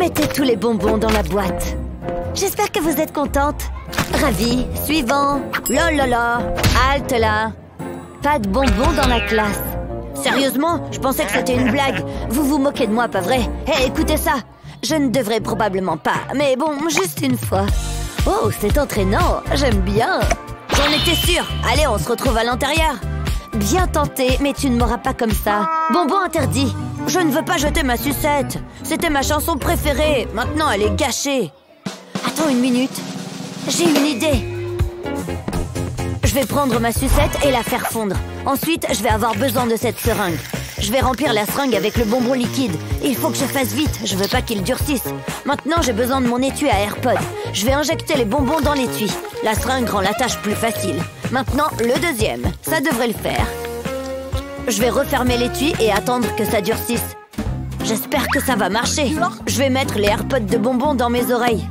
Mettez tous les bonbons dans la boîte. J'espère que vous êtes contente. Ravie. Suivant. Lololo. Halte là. Pas de bonbons dans la classe. Sérieusement, je pensais que c'était une blague. Vous vous moquez de moi, pas vrai? Hé, écoutez ça. Je ne devrais probablement pas, mais bon, juste une fois. Oh, c'est entraînant. J'aime bien. J'en étais sûre. Allez, on se retrouve à l'intérieur. Bien tenté, mais tu ne m'auras pas comme ça. Bonbon interdit. Je ne veux pas jeter ma sucette. C'était ma chanson préférée. Maintenant, elle est gâchée. Attends une minute. J'ai une idée. Je vais prendre ma sucette et la faire fondre. Ensuite, je vais avoir besoin de cette seringue. Je vais remplir la seringue avec le bonbon liquide. Il faut que je fasse vite. Je veux pas qu'il durcisse. Maintenant, j'ai besoin de mon étui à AirPods. Je vais injecter les bonbons dans l'étui. La seringue rend la tâche plus facile. Maintenant, le deuxième. Ça devrait le faire. Je vais refermer l'étui et attendre que ça durcisse. J'espère que ça va marcher. Je vais mettre les AirPods de bonbons dans mes oreilles.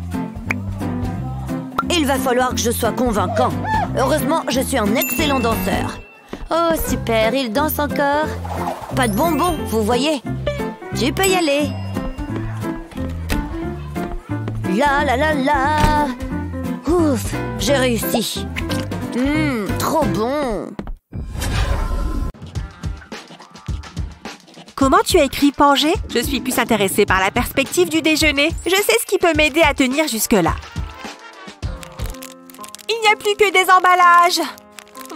Il va falloir que je sois convaincant. Heureusement, je suis un excellent danseur. Oh, super, il danse encore. Pas de bonbons, vous voyez. Tu peux y aller. La la la la. Ouf, j'ai réussi. Trop bon. Comment tu as écrit Pangée? Je suis plus intéressée par la perspective du déjeuner. Je sais ce qui peut m'aider à tenir jusque-là. Il n'y a plus que des emballages.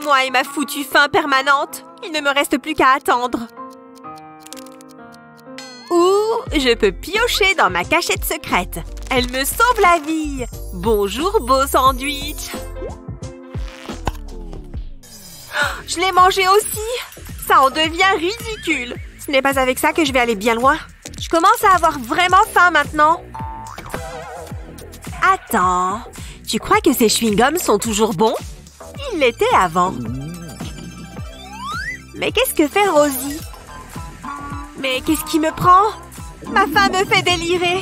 Moi et ma foutue faim permanente. Il ne me reste plus qu'à attendre. Ou je peux piocher dans ma cachette secrète. Elle me sauve la vie. Bonjour, beau sandwich. Je l'ai mangé aussi. Ça en devient ridicule. Ce n'est pas avec ça que je vais aller bien loin. Je commence à avoir vraiment faim maintenant. Attends. Tu crois que ces chewing-gums sont toujours bons? Ils l'étaient avant. Mais qu'est-ce que fait Rosie? Mais qu'est-ce qui me prend? Ma faim me fait délirer.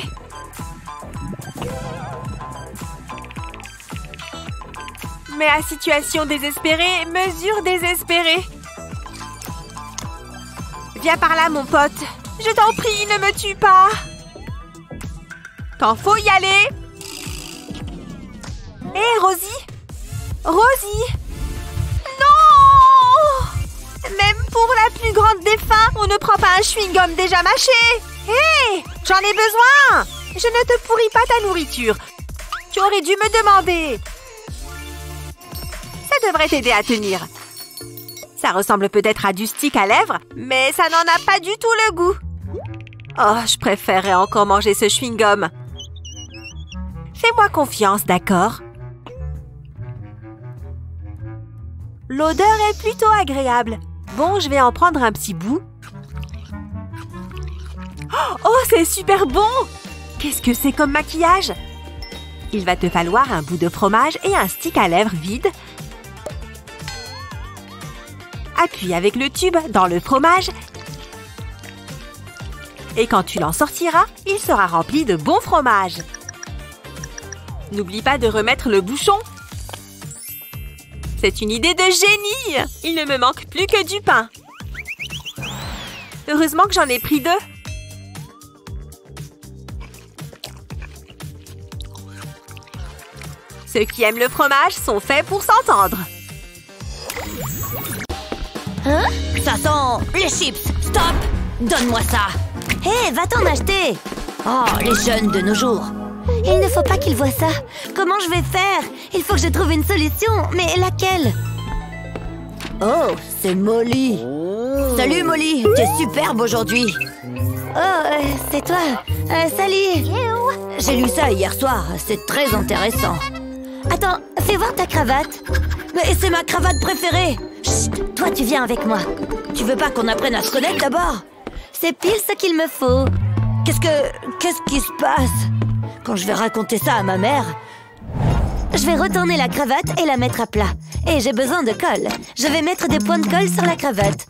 Mais à situation désespérée, mesure désespérée. Viens par là, mon pote. Je t'en prie, ne me tue pas. T'en faut y aller. Hé, Rosie! Rosie! Non! Même pour la plus grande des fins, on ne prend pas un chewing-gum déjà mâché! Hé! J'en ai besoin! Je ne te pourris pas ta nourriture. Tu aurais dû me demander. Ça devrait t'aider à tenir. Ça ressemble peut-être à du stick à lèvres, mais ça n'en a pas du tout le goût. Oh, je préférerais encore manger ce chewing-gum. Fais-moi confiance, d'accord? L'odeur est plutôt agréable. Bon, je vais en prendre un petit bout. Oh, c'est super bon! Qu'est-ce que c'est comme maquillage? Il va te falloir un bout de fromage et un stick à lèvres vide. Appuie avec le tube dans le fromage. Et quand tu l'en sortiras, il sera rempli de bon fromage. N'oublie pas de remettre le bouchon. C'est une idée de génie! Il ne me manque plus que du pain. Heureusement que j'en ai pris deux. Ceux qui aiment le fromage sont faits pour s'entendre. Hein? Ça sent les chips! Stop! Donne-moi ça! Hé, va t'en acheter! Oh, les jeunes de nos jours! Il ne faut pas qu'ils voient ça. Comment je vais faire? Il faut que je trouve une solution. Mais laquelle? Oh, c'est Molly. Salut Molly, tu es superbe aujourd'hui. Oh, c'est toi. Salut. J'ai lu ça hier soir, c'est très intéressant. Attends, fais voir ta cravate. Mais c'est ma cravate préférée. Chut, toi tu viens avec moi. Tu veux pas qu'on apprenne à se connaître d'abord? C'est pile ce qu'il me faut. Qu'est-ce qui se passe? Quand je vais raconter ça à ma mère… Je vais retourner la cravate et la mettre à plat. Et j'ai besoin de colle. Je vais mettre des points de colle sur la cravate.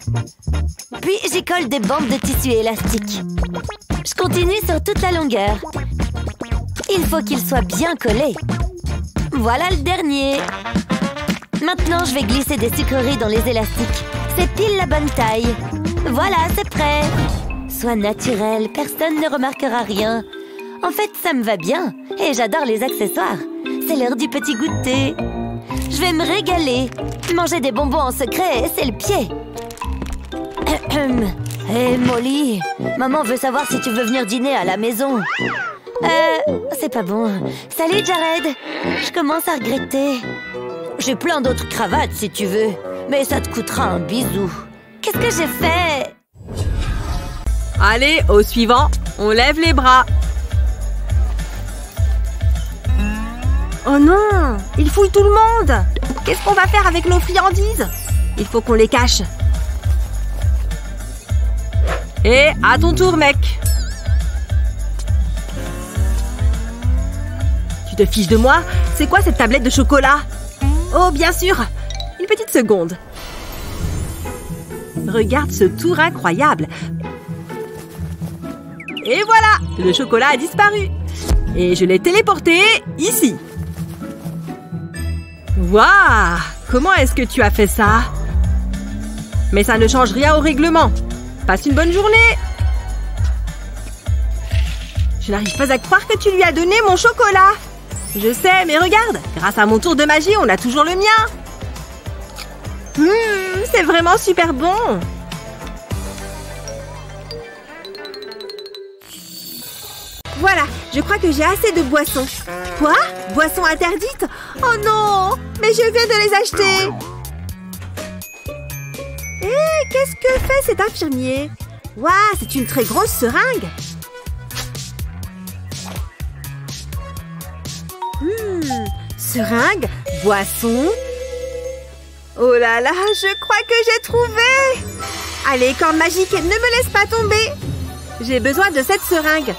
Puis j'y colle des bandes de tissu élastique. Je continue sur toute la longueur. Il faut qu'il soit bien collé. Voilà le dernier. Maintenant, je vais glisser des sucreries dans les élastiques. C'est pile la bonne taille. Voilà, c'est prêt. Sois naturel, personne ne remarquera rien. En fait, ça me va bien. Et j'adore les accessoires. C'est l'heure du petit goûter. Je vais me régaler. Manger des bonbons en secret, c'est le pied. Hé, hey, Molly, maman veut savoir si tu veux venir dîner à la maison. C'est pas bon. Salut, Jared. Je commence à regretter. J'ai plein d'autres cravates, si tu veux. Mais ça te coûtera un bisou. Qu'est-ce que j'ai fait? Allez, au suivant. On lève les bras. Oh non! Il fouille tout le monde! Qu'est-ce qu'on va faire avec nos friandises? Il faut qu'on les cache. Et à ton tour, mec! Tu te fiches de moi? C'est quoi cette tablette de chocolat? Oh, bien sûr! Une petite seconde. Regarde ce tour incroyable! Et voilà! Le chocolat a disparu! Et je l'ai téléporté ici. Waouh! Comment est-ce que tu as fait ça? Mais ça ne change rien au règlement. Passe une bonne journée. Je n'arrive pas à croire que tu lui as donné mon chocolat. Je sais, mais regarde. Grâce à mon tour de magie, on a toujours le mien. C'est vraiment super bon. Voilà, je crois que j'ai assez de boissons. Quoi? Boissons interdites? Oh non! Mais je viens de les acheter! Hé, qu'est-ce que fait cet infirmier? Waouh, c'est une très grosse seringue! Seringue, boisson... Oh là là, je crois que j'ai trouvé! Allez, corne magique, ne me laisse pas tomber! J'ai besoin de cette seringue.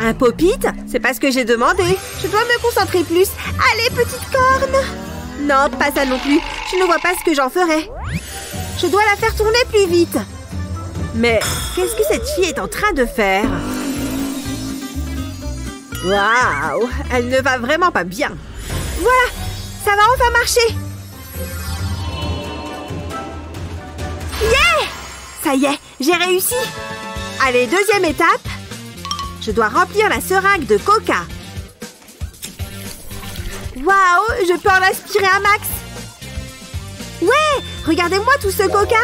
Un pop-it? C'est pas ce que j'ai demandé. Je dois me concentrer plus. Allez, petite corne! Non, pas ça non plus. Je ne vois pas ce que j'en ferai. Je dois la faire tourner plus vite. Mais qu'est-ce que cette fille est en train de faire? Waouh! Elle ne va vraiment pas bien. Voilà! Ça va enfin marcher! Yeah! Ça y est, j'ai réussi! Allez, deuxième étape. Je dois remplir la seringue de coca. Waouh, je peux en aspirer un max. Ouais, regardez-moi tout ce coca.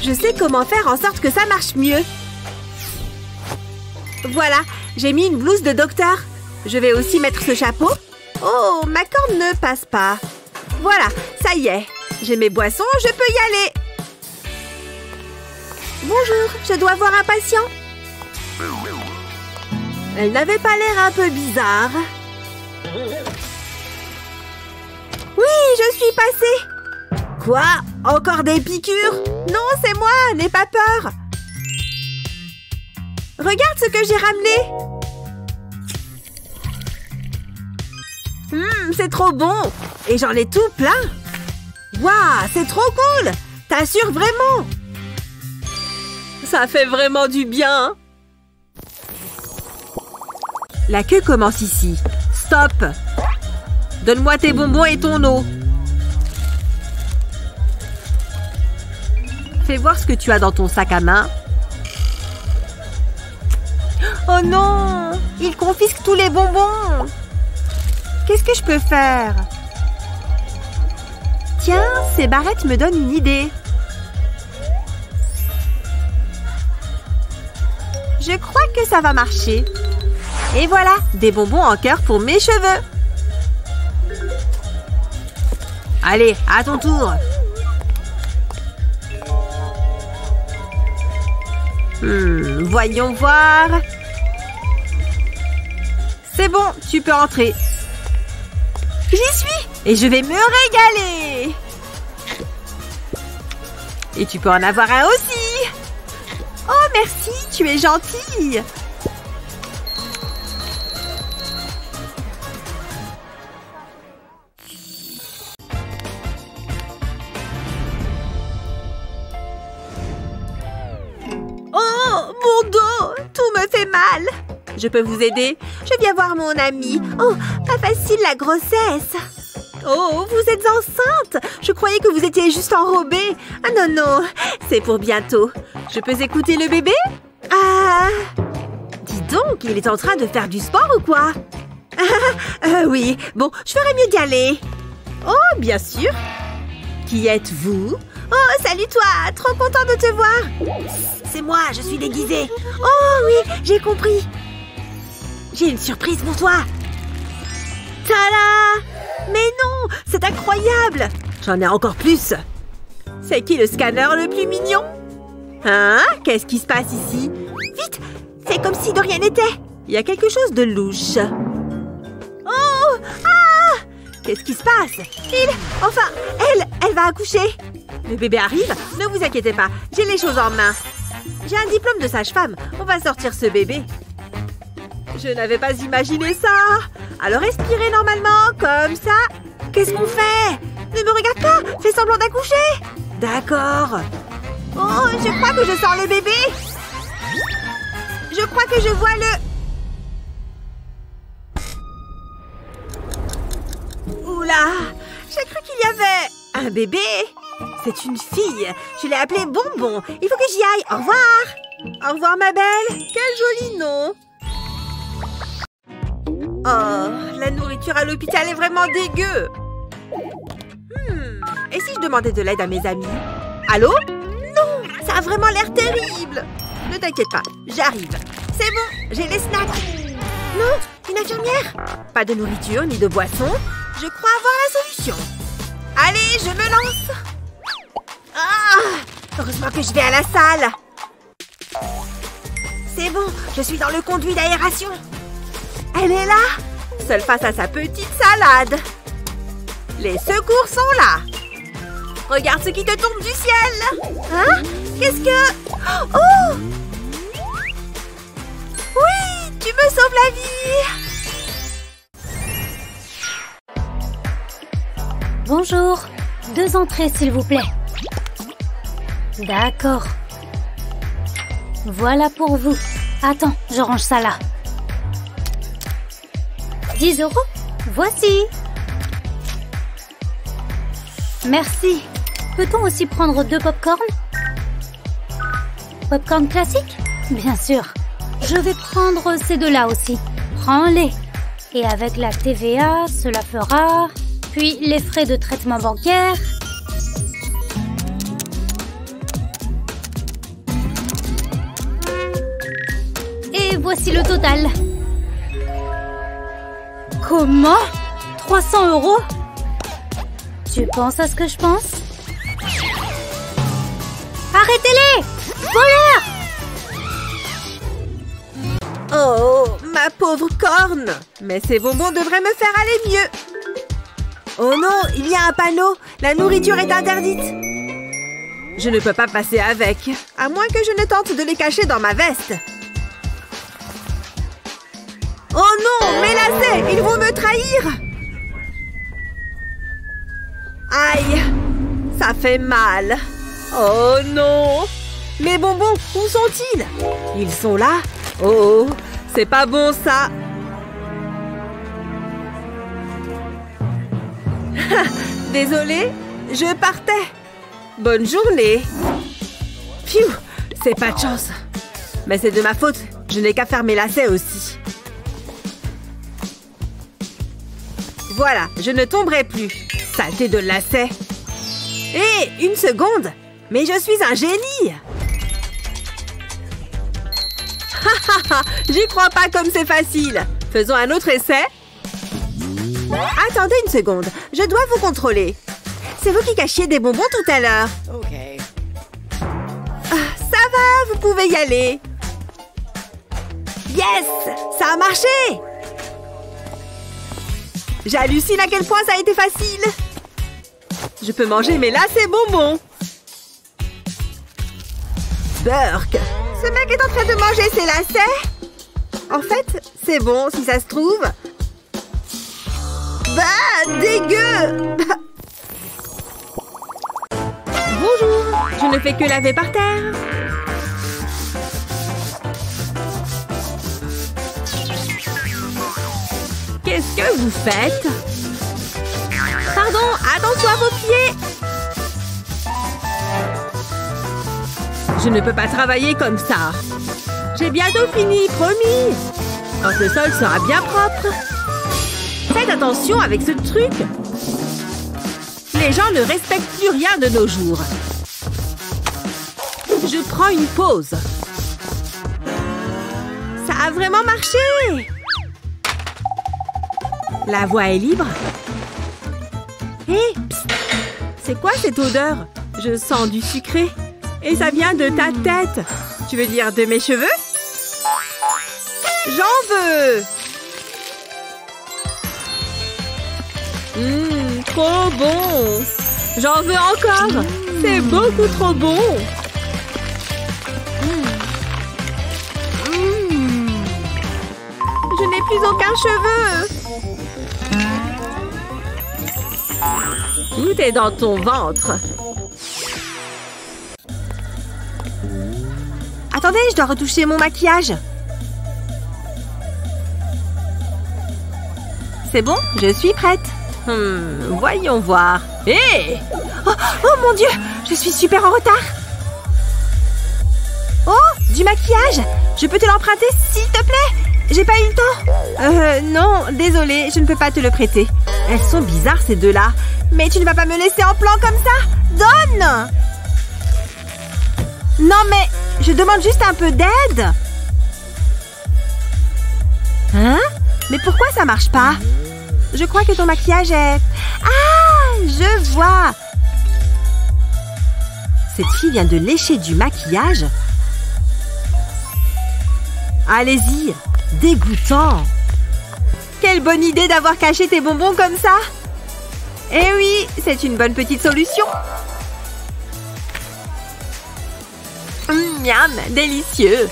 Je sais comment faire en sorte que ça marche mieux. Voilà, j'ai mis une blouse de docteur. Je vais aussi mettre ce chapeau. Oh, ma corne ne passe pas. Voilà, ça y est. J'ai mes boissons, je peux y aller. Bonjour, je dois voir un patient. Elle n'avait pas l'air un peu bizarre. Oui, je suis passée. Quoi? Encore des piqûres? Non, c'est moi, n'aie pas peur. Regarde ce que j'ai ramené. C'est trop bon. Et j'en ai tout plein. Waouh, c'est trop cool. T'assures vraiment? Ça fait vraiment du bien. La queue commence ici. Stop. Donne-moi tes bonbons et ton eau. Fais voir ce que tu as dans ton sac à main. Oh non! Il confisque tous les bonbons. Qu'est-ce que je peux faire? Tiens, ces barrettes me donnent une idée. Je crois que ça va marcher. Et voilà, des bonbons en cœur pour mes cheveux. Allez, à ton tour. Voyons voir. C'est bon, tu peux entrer. J'y suis. Et je vais me régaler. Et tu peux en avoir un aussi. Oh, merci, tu es gentille. Oh, mon dos, tout me fait mal. Je peux vous aider? Je viens voir mon amie. Oh, pas facile la grossesse. Oh, vous êtes enceinte? Je croyais que vous étiez juste enrobée. Ah non, non, c'est pour bientôt. Je peux écouter le bébé? Ah, Il est en train de faire du sport ou quoi? Oui, bon, je ferais mieux d'y aller. Oh, bien sûr. Qui êtes-vous? Oh, salut toi, trop content de te voir. C'est moi, je suis déguisée. Oh oui, j'ai compris. J'ai une surprise pour toi. Tada! Mais non, c'est incroyable. J'en ai encore plus. C'est qui le scanner le plus mignon? Hein? Qu'est-ce qui se passe ici? Vite! C'est comme si de rien n'était. Il y a quelque chose de louche. Oh! Ah! Qu'est-ce qui se passe? Il… Enfin, elle va accoucher. Le bébé arrive. Ne vous inquiétez pas, j'ai les choses en main. J'ai un diplôme de sage-femme. On va sortir ce bébé. Je n'avais pas imaginé ça. Alors respirez normalement, comme ça. Qu'est-ce qu'on fait? Ne me regarde pas, fais semblant d'accoucher. D'accord. Oh, je crois que je sens le bébé. Je crois que je vois le… Oula, j'ai cru qu'il y avait… un bébé. C'est une fille. Je l'ai appelée Bonbon. Il faut que j'y aille. Au revoir. Au revoir, ma belle. Quel joli nom. Oh, la nourriture à l'hôpital est vraiment dégueu. Et si je demandais de l'aide à mes amis? Allô? Non, ça a vraiment l'air terrible. Ne t'inquiète pas, j'arrive. C'est bon, j'ai les snacks. Non, une infirmière. Pas de nourriture ni de boisson. Je crois avoir la solution. Allez, je me lance. Ah, heureusement que je vais à la salle. C'est bon, je suis dans le conduit d'aération. Elle est là, seule face à sa petite salade. Les secours sont là. Regarde ce qui te tombe du ciel. Hein? Qu'est-ce que… Oh! Oui, tu me sauves la vie. Bonjour. 2 entrées, s'il vous plaît. D'accord. Voilà pour vous. Attends, je range ça là. 10 €. Voici. Merci. Peut-on aussi prendre 2 pop-corn? Pop-corn classique? Bien sûr. Je vais prendre ces 2-là aussi. Prends-les. Et avec la TVA, cela fera… Puis les frais de traitement bancaire… Et voici le total. Comment? 300 €? Tu penses à ce que je pense? Arrêtez-les! Voleurs! Oh, ma pauvre corne! Mais ces bonbons devraient me faire aller mieux! Oh non, il y a un panneau! La nourriture est interdite! Je ne peux pas passer avec, à moins que je ne tente de les cacher dans ma veste! Oh non, mes lacets! Ils vont me trahir! Aïe, ça fait mal. Oh non. Mes bonbons, où sont-ils? Ils sont là. Oh, c'est pas bon ça. Désolée, je partais. Bonne journée. Pfiou, c'est pas de chance. Mais c'est de ma faute, je n'ai qu'à faire mes lacets aussi. Voilà, je ne tomberai plus. Saleté de lacets. Hé, une seconde! Mais je suis un génie! J'y crois pas comme c'est facile! Faisons un autre essai. Attendez une seconde, je dois vous contrôler. C'est vous qui cachiez des bonbons tout à l'heure. Okay. Ça va, vous pouvez y aller. Yes! Ça a marché! J'hallucine à quel point ça a été facile! Je peux manger mes lacets bonbons. Burk! Ce mec est en train de manger ses lacets. En fait, c'est bon si ça se trouve. Bah, dégueu! Bonjour! Je ne fais que laver par terre. Qu'est-ce que vous faites? Pardon, attention à vos pieds! Je ne peux pas travailler comme ça. J'ai bientôt fini, promis. Quand le sol sera bien propre. Faites attention avec ce truc. Les gens ne respectent plus rien de nos jours. Je prends une pause. Ça a vraiment marché! La voie est libre. Hé, psst! C'est quoi cette odeur? Je sens du sucré. Et ça vient de ta tête. Tu veux dire de mes cheveux? J'en veux! Trop bon! J'en veux encore! C'est beaucoup trop bon! Je n'ai plus aucun cheveu! Tout est dans ton ventre! Attendez, je dois retoucher mon maquillage! C'est bon, je suis prête! Voyons voir. Hé! Oh mon Dieu! Je suis super en retard! Oh! Du maquillage! Je peux te l'emprunter, s'il te plaît? J'ai pas eu le temps. Non, désolée, je ne peux pas te le prêter. Elles sont bizarres, ces deux-là. Mais tu ne vas pas me laisser en plan comme ça? Donne! Non, mais je demande juste un peu d'aide. Hein? Mais pourquoi ça marche pas? Je crois que ton maquillage est… Ah! Je vois! Cette fille vient de lécher du maquillage. Allez-y! Dégoûtant! Quelle bonne idée d'avoir caché tes bonbons comme ça! Eh oui, c'est une bonne petite solution! Miam! Délicieux!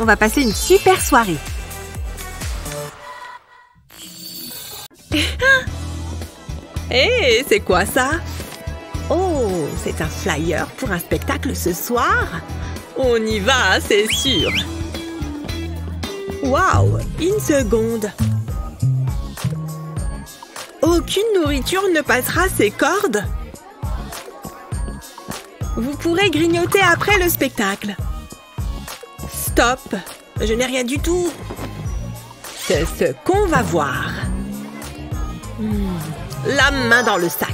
On va passer une super soirée! Hé, c'est quoi ça? Oh, c'est un flyer pour un spectacle ce soir? On y va, c'est sûr! Waouh! Une seconde! Aucune nourriture ne passera ces cordes! Vous pourrez grignoter après le spectacle! Stop! Je n'ai rien du tout! C'est ce qu'on va voir! La main dans le sac.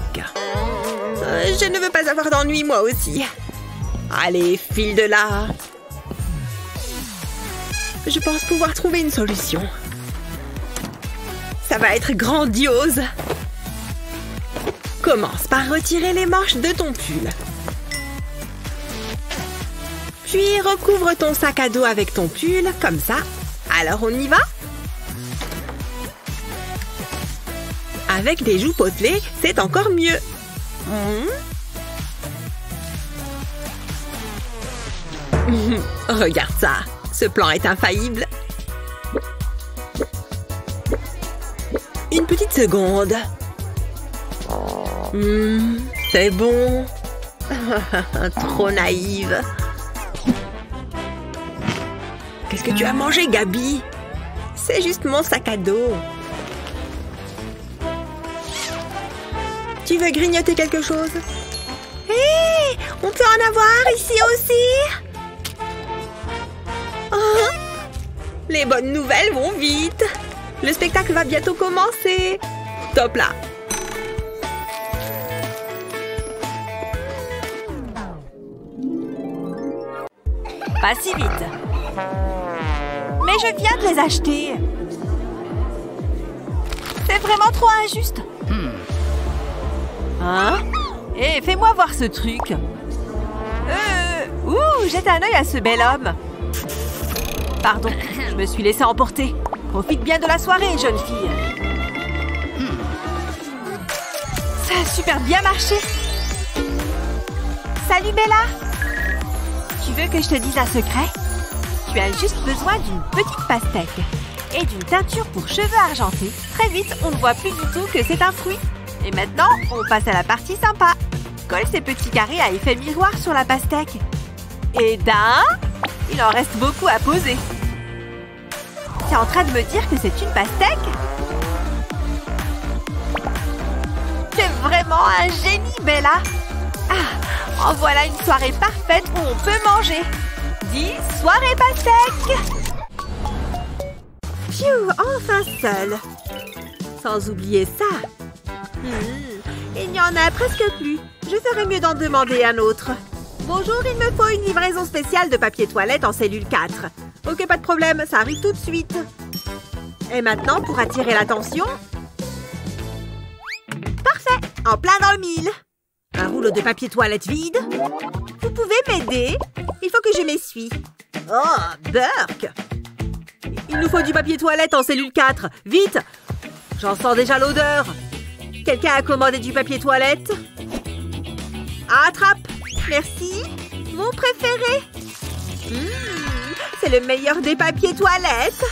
Je ne veux pas avoir d'ennui, moi aussi. Allez, file de là. Je pense pouvoir trouver une solution. Ça va être grandiose. Commence par retirer les manches de ton pull. Puis recouvre ton sac à dos avec ton pull, comme ça. Alors on y va ? Avec des joues potelées, c'est encore mieux. Regarde ça, ce plan est infaillible. Une petite seconde. C'est bon. Trop naïve. Qu'est-ce que tu as mangé, Gabi? C'est juste mon sac à dos. Tu veux grignoter quelque chose? Hé! On peut en avoir ici aussi? Oh, les bonnes nouvelles vont vite! Le spectacle va bientôt commencer! Top là! Pas si vite! Mais je viens de les acheter! C'est vraiment trop injuste! Hein? Hé, fais-moi voir ce truc. Ouh, jette un œil à ce bel homme. Pardon, je me suis laissée emporter. Profite bien de la soirée, jeune fille. Ça a super bien marché. Salut, Bella. Tu veux que je te dise un secret? Tu as juste besoin d'une petite pastèque et d'une teinture pour cheveux argentés. Très vite, on ne voit plus du tout que c'est un fruit. Et maintenant, on passe à la partie sympa. Colle ces petits carrés à effet miroir sur la pastèque. Et d'un, il en reste beaucoup à poser. T'es en train de me dire que c'est une pastèque? T'es vraiment un génie, Bella. Ah, en voilà une soirée parfaite où on peut manger. 10 soirées pastèques. Phew, enfin seule. Sans oublier ça. Il n'y en a presque plus. Je ferais mieux d'en demander un autre. Bonjour, il me faut une livraison spéciale de papier toilette en cellule 4. Ok, pas de problème, ça arrive tout de suite. Et maintenant, pour attirer l'attention… Parfait, en plein dans le mille. Un rouleau de papier toilette vide. Vous pouvez m'aider? Il faut que je m'essuie. Oh, Burke! Il nous faut du papier toilette en cellule 4. Vite! J'en sens déjà l'odeur. Quelqu'un a commandé du papier toilette? Attrape! Merci! Mon préféré! C'est le meilleur des papiers toilettes!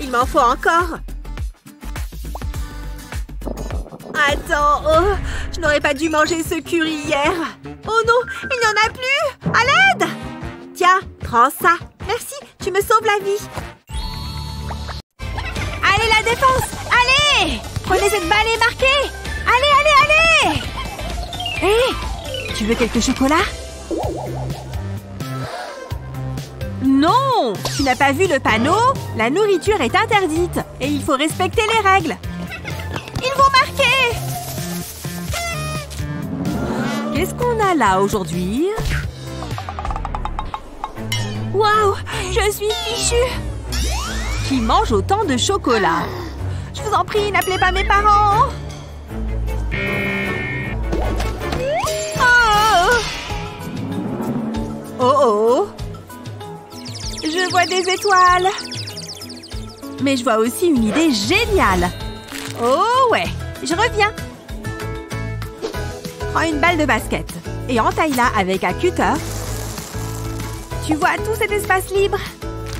Il m'en faut encore! Attends, oh, je n'aurais pas dû manger ce curry hier! Oh non, il n'y en a plus! À l'aide! Tiens, prends ça! Merci, tu me sauves la vie! Allez la défense! Allez! Prenez cette balle et marquez! Allez, allez, allez! Hé! Hey, tu veux quelques chocolats? Non! Tu n'as pas vu le panneau? La nourriture est interdite et il faut respecter les règles. Ils vont marquer! Qu'est-ce qu'on a là aujourd'hui? Waouh! Je suis fichue! Qui mange autant de chocolat? Je vous en prie, n'appelez pas mes parents! Oh oh! Je vois des étoiles! Mais je vois aussi une idée géniale! Oh ouais! Je reviens! Prends une balle de basket et entaille-la avec un cutter. Tu vois tout cet espace libre?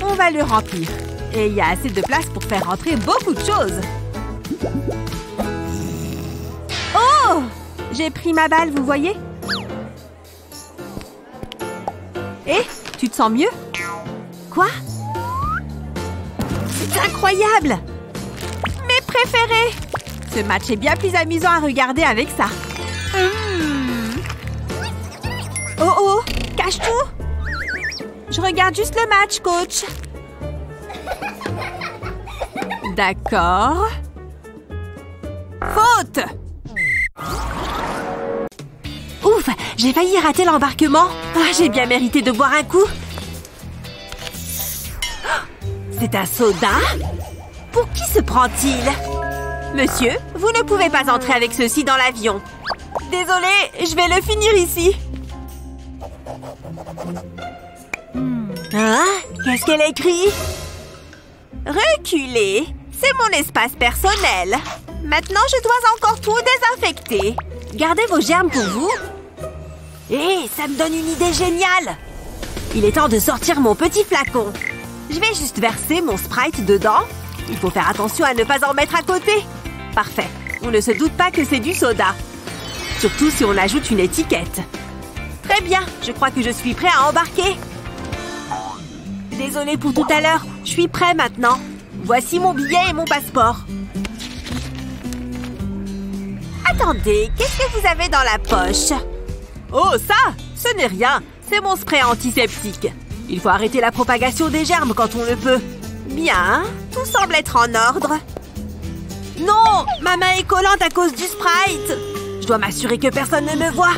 On va le remplir. Et il y a assez de place pour faire rentrer beaucoup de choses! Oh! J'ai pris ma balle, vous voyez? Eh, tu te sens mieux? Quoi? C'est incroyable! Mes préférés! Ce match est bien plus amusant à regarder avec ça. Oh oh! Cache tout! Je regarde juste le match, coach. D'accord. Faute! Ouf! J'ai failli rater l'embarquement. Ah, j'ai bien mérité de boire un coup. C'est un soda? Pour qui se prend-il? Monsieur, vous ne pouvez pas entrer avec ceci dans l'avion. Désolée, je vais le finir ici. Hein? Qu'est-ce qu'elle écrit? Reculez! C'est mon espace personnel. Maintenant, je dois encore tout désinfecter. Gardez vos germes pour vous. Hé, ça me donne une idée géniale! Il est temps de sortir mon petit flacon. Je vais juste verser mon Sprite dedans. Il faut faire attention à ne pas en mettre à côté. Parfait. On ne se doute pas que c'est du soda. Surtout si on ajoute une étiquette. Très bien. Je crois que je suis prêt à embarquer. Désolée pour tout à l'heure. Je suis prêt maintenant. Voici mon billet et mon passeport. Attendez, qu'est-ce que vous avez dans la poche? Oh, ça! Ce n'est rien. C'est mon spray antiseptique. Il faut arrêter la propagation des germes quand on le peut. Bien. Tout semble être en ordre. Non! Ma main est collante à cause du Sprite. Je dois m'assurer que personne ne me voit.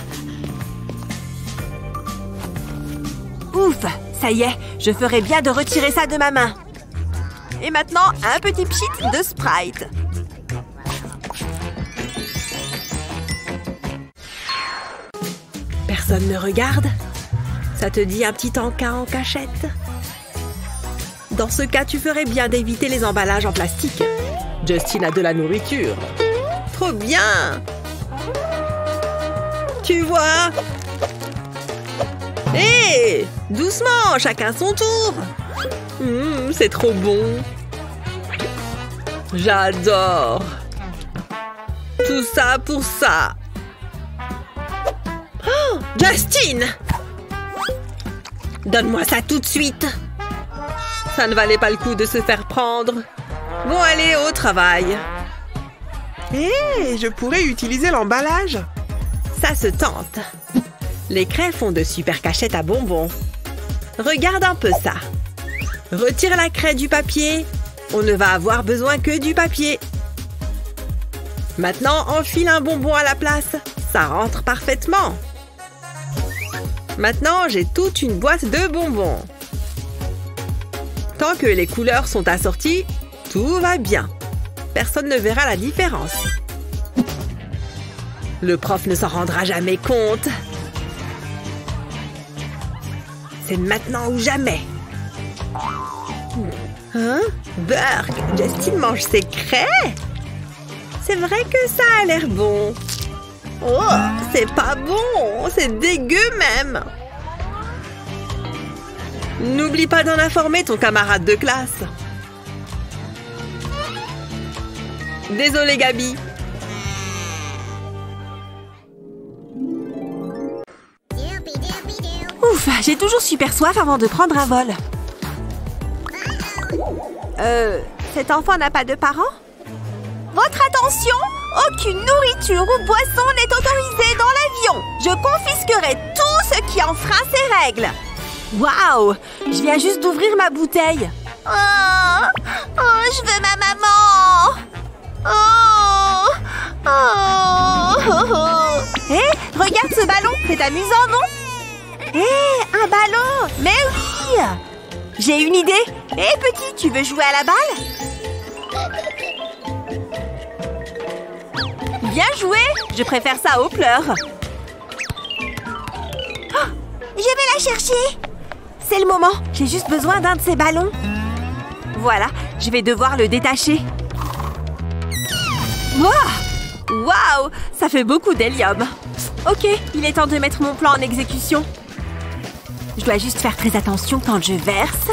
Ouf! Ça y est, je ferais bien de retirer ça de ma main. Et maintenant, un petit pchit de Sprite. Personne ne regarde? Ça te dit un petit encas en cachette? Dans ce cas, tu ferais bien d'éviter les emballages en plastique. Justin a de la nourriture. Trop bien! Tu vois? Hé! Doucement, chacun son tour! C'est trop bon! J'adore! Tout ça pour ça! Oh, Justin! Donne-moi ça tout de suite! Ça ne valait pas le coup de se faire prendre. Bon, allez, au travail! Hé, je pourrais utiliser l'emballage. Ça se tente. Les crêpes font de super cachettes à bonbons. Regarde un peu ça. Retire la craie du papier. On ne va avoir besoin que du papier. Maintenant, enfile un bonbon à la place. Ça rentre parfaitement. Maintenant, j'ai toute une boîte de bonbons. Tant que les couleurs sont assorties, tout va bien. Personne ne verra la différence. Le prof ne s'en rendra jamais compte. C'est maintenant ou jamais. Hein? Burk, Justine mange ses craies. C'est vrai que ça a l'air bon. Oh, c'est pas bon, c'est dégueu même. N'oublie pas d'en informer ton camarade de classe. Désolée, Gabi. Ouf, j'ai toujours super soif avant de prendre un vol. Cet enfant n'a pas de parents? Votre attention! Aucune nourriture ou boisson n'est autorisée dans l'avion. Je confisquerai tout ce qui enfreint ces règles. Waouh! Je viens juste d'ouvrir ma bouteille. Oh, je veux ma maman. Hé, regarde ce ballon. C'est amusant, non? Hé, un ballon. Mais oui! J'ai une idée. Hé, petit, tu veux jouer à la balle? Bien joué. Je préfère ça aux pleurs. Oh, je vais la chercher. C'est le moment. J'ai juste besoin d'un de ces ballons. Voilà, je vais devoir le détacher. Waouh, ça fait beaucoup d'hélium. Ok, il est temps de mettre mon plan en exécution. Je dois juste faire très attention quand je verse.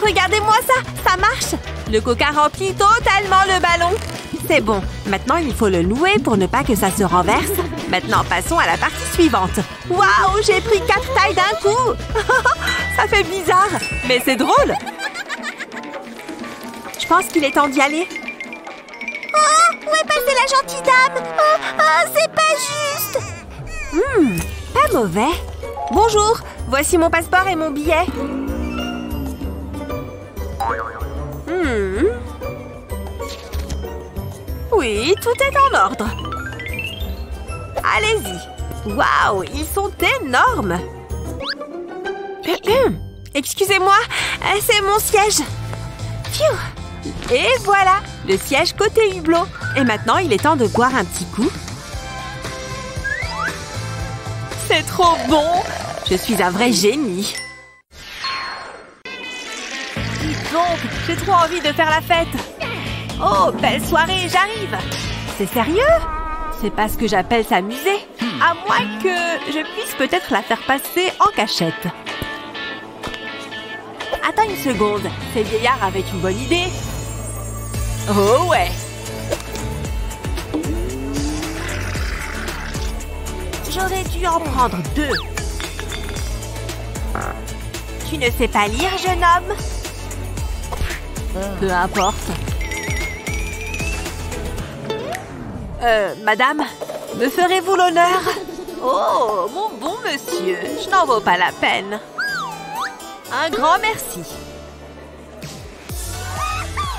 Regardez-moi ça, ça marche. Le coca remplit totalement le ballon. C'est bon, maintenant il faut le louer pour ne pas que ça se renverse. Maintenant, passons à la partie suivante. Waouh, j'ai pris 4 tailles d'un coup. Ça fait bizarre, mais c'est drôle. Je pense qu'il est temps d'y aller. Où est passée la gentille dame? C'est pas juste. Pas mauvais. Bonjour, voici mon passeport et mon billet. Oui, tout est en ordre. Allez-y. Waouh, ils sont énormes. Excusez-moi, c'est mon siège. Et voilà, le siège côté hublot. Et maintenant, il est temps de boire un petit coup. C'est trop bon! Je suis un vrai génie. Dis donc, j'ai trop envie de faire la fête. Oh, belle soirée, j'arrive. C'est sérieux? C'est pas ce que j'appelle s'amuser. À moins que je puisse peut-être la faire passer en cachette. Attends une seconde, ces vieillards avaient une bonne idée. Oh ouais! J'aurais dû en prendre 2. Tu ne sais pas lire, jeune homme? Peu importe. Madame, me ferez-vous l'honneur? Oh, mon bon monsieur, je n'en vaux pas la peine. Un grand merci.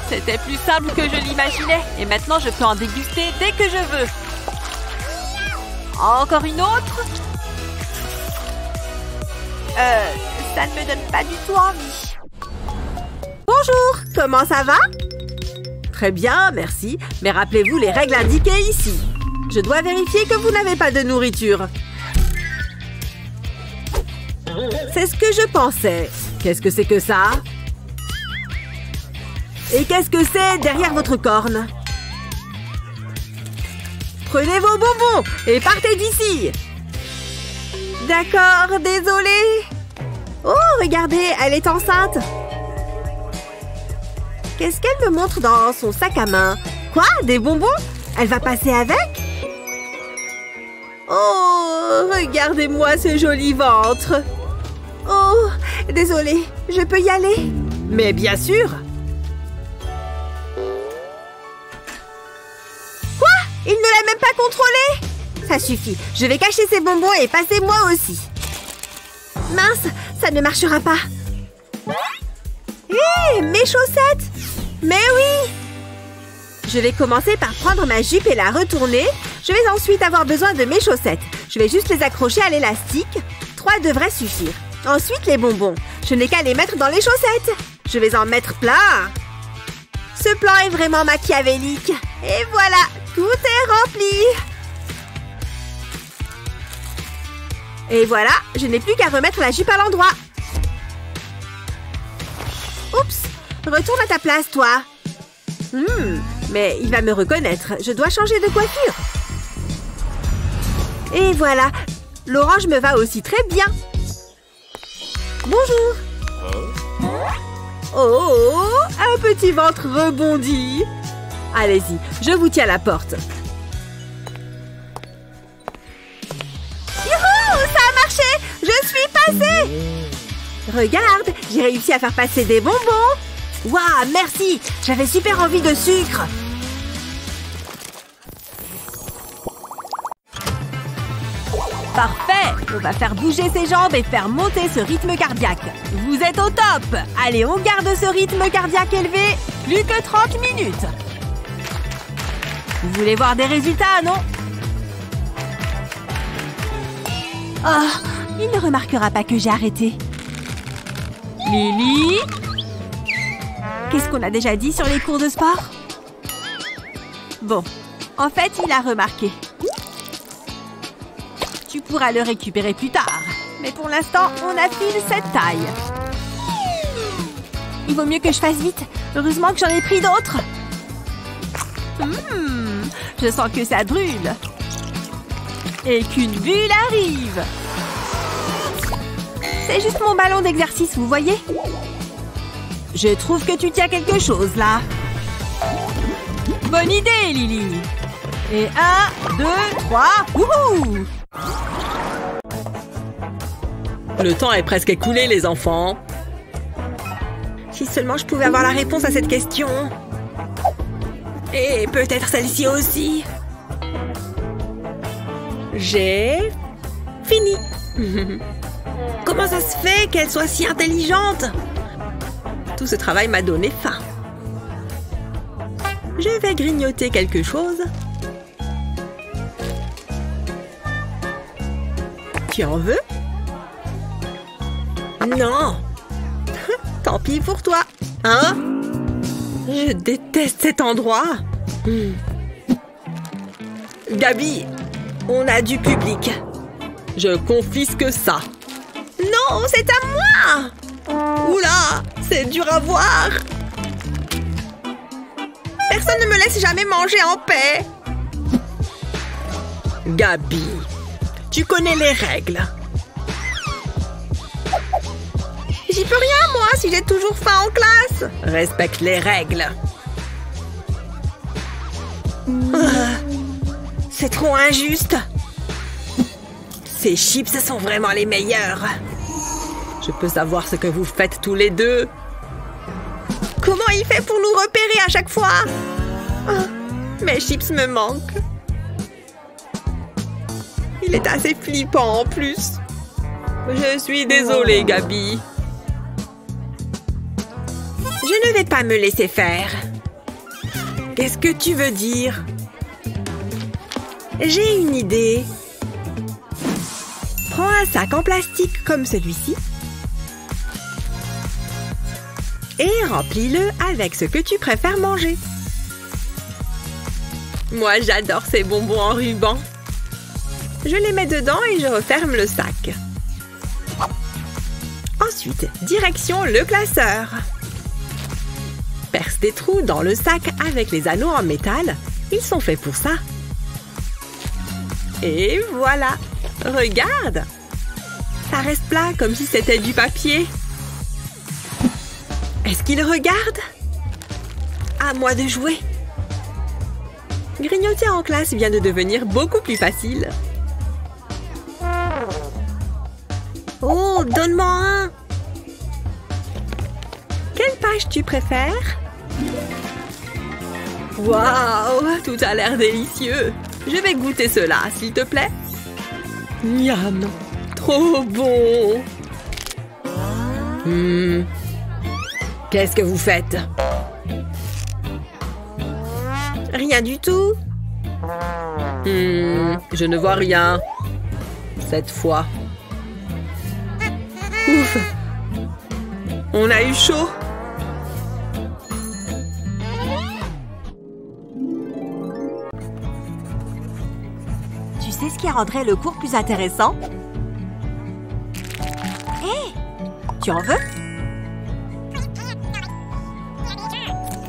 C'était plus simple que je l'imaginais. Et maintenant, je peux en déguster dès que je veux. Encore une autre? Ça ne me donne pas du tout envie. Bonjour, comment ça va? Très bien, merci. Mais rappelez-vous les règles indiquées ici. Je dois vérifier que vous n'avez pas de nourriture. C'est ce que je pensais. Qu'est-ce que c'est que ça? Et qu'est-ce que c'est derrière votre corne? Prenez vos bonbons et partez d'ici! D'accord, désolée. Oh, regardez, elle est enceinte. Qu'est-ce qu'elle me montre dans son sac à main? Quoi, des bonbons? Elle va passer avec? Oh, regardez-moi ce joli ventre. Oh, désolée, je peux y aller? Mais bien sûr! Quoi? ça suffit. Je vais cacher ces bonbons et passer moi aussi. Mince, ça ne marchera pas. Hé, mes chaussettes! Mais oui! Je vais commencer par prendre ma jupe et la retourner. Je vais ensuite avoir besoin de mes chaussettes. Je vais juste les accrocher à l'élastique. 3 devraient suffire. Ensuite, les bonbons. Je n'ai qu'à les mettre dans les chaussettes. Je vais en mettre plein. Ce plan est vraiment machiavélique. Et voilà, tout est rempli. Et voilà, je n'ai plus qu'à remettre la jupe à l'endroit. Oups, retourne à ta place, toi. Mais il va me reconnaître. Je dois changer de coiffure. Et voilà, l'orange me va aussi très bien. Bonjour. Oh, un petit ventre rebondi. Allez-y, je vous tiens la porte. Je suis passée! Regarde, j'ai réussi à faire passer des bonbons! Waouh, merci! J'avais super envie de sucre! Parfait! On va faire bouger ses jambes et faire monter ce rythme cardiaque. Vous êtes au top! Allez, on garde ce rythme cardiaque élevé plus que 30 minutes. Vous voulez voir des résultats, non? Oh! Il ne remarquera pas que j'ai arrêté. Lily? Qu'est-ce qu'on a déjà dit sur les cours de sport? Bon, en fait, il a remarqué. Tu pourras le récupérer plus tard. Mais pour l'instant, on affile cette taille. Il vaut mieux que je fasse vite. Heureusement que j'en ai pris d'autres. Je sens que ça brûle. Et qu'une bulle arrive. C'est juste mon ballon d'exercice, vous voyez? Je trouve que tu tiens quelque chose, là. Bonne idée, Lily. Et 1, 2, 3, wouhou! Le temps est presque écoulé, les enfants. Si seulement je pouvais avoir la réponse à cette question. Et peut-être celle-ci aussi. J'ai... fini. Comment ça se fait qu'elle soit si intelligente? Tout ce travail m'a donné faim. Je vais grignoter quelque chose. Tu en veux? Non. Tant pis pour toi. Hein? Je déteste cet endroit. Gabi, on a du public. Je confisque ça. Non, c'est à moi! Oula, c'est dur à voir! Personne ne me laisse jamais manger en paix! Gabi, tu connais les règles. J'y peux rien, moi, si j'ai toujours faim en classe! Respecte les règles. C'est trop injuste! Ces chips sont vraiment les meilleurs. Je peux savoir ce que vous faites tous les deux? Comment il fait pour nous repérer à chaque fois? Oh, mes chips me manquent. Il est assez flippant en plus. Je suis désolée, Gabi. Je ne vais pas me laisser faire. Qu'est-ce que tu veux dire? J'ai une idée. Prends un sac en plastique comme celui-ci et remplis-le avec ce que tu préfères manger. Moi, j'adore ces bonbons en ruban. Je les mets dedans et je referme le sac. Ensuite, direction le classeur. Perce des trous dans le sac avec les anneaux en métal. Ils sont faits pour ça. Et voilà! Regarde! Ça reste plat comme si c'était du papier. Est-ce qu'il regarde? À moi de jouer. Grignoter en classe vient de devenir beaucoup plus facile. Oh, donne-moi un! Quelle page tu préfères? Waouh, tout a l'air délicieux! Je vais goûter cela, s'il te plaît. Miam! Trop bon! Qu'est-ce que vous faites? Rien du tout. Je ne vois rien. Cette fois. Ouf! On a eu chaud. Tu sais ce qui rendrait le cours plus intéressant? Hé! Hey, tu en veux?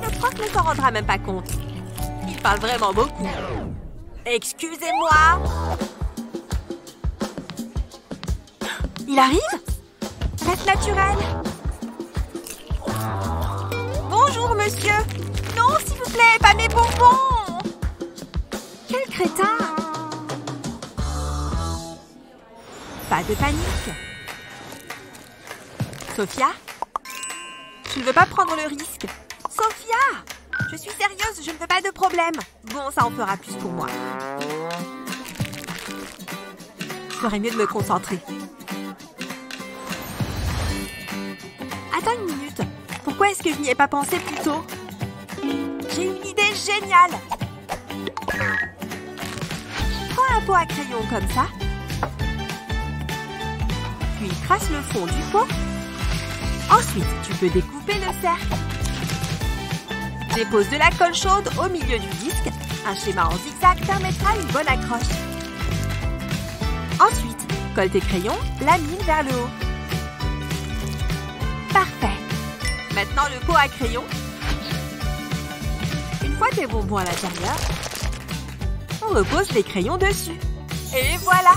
Le prof ne s'en rendra même pas compte. Il parle vraiment beaucoup. Excusez-moi! Il arrive? Reste naturel. Bonjour, monsieur. Non, s'il vous plaît, pas mes bonbons. Quel crétin. Pas de panique. Sophia? Je ne veux pas prendre le risque. Sophia! Je suis sérieuse, je ne veux pas de problème. Bon, ça en fera plus pour moi. J'aurais mieux de me concentrer. Attends une minute. Pourquoi est-ce que je n'y ai pas pensé plus tôt? J'ai une idée géniale. Prends un pot à crayon comme ça. Puis trace le fond du pot. Ensuite, tu peux découper le cercle. Dépose de la colle chaude au milieu du disque. Un schéma en zigzag permettra une bonne accroche. Ensuite, colle tes crayons, la mine vers le haut. Parfait. Maintenant, le pot à crayon. Une fois tes bonbons à l'intérieur, on repose les crayons dessus. Et voilà.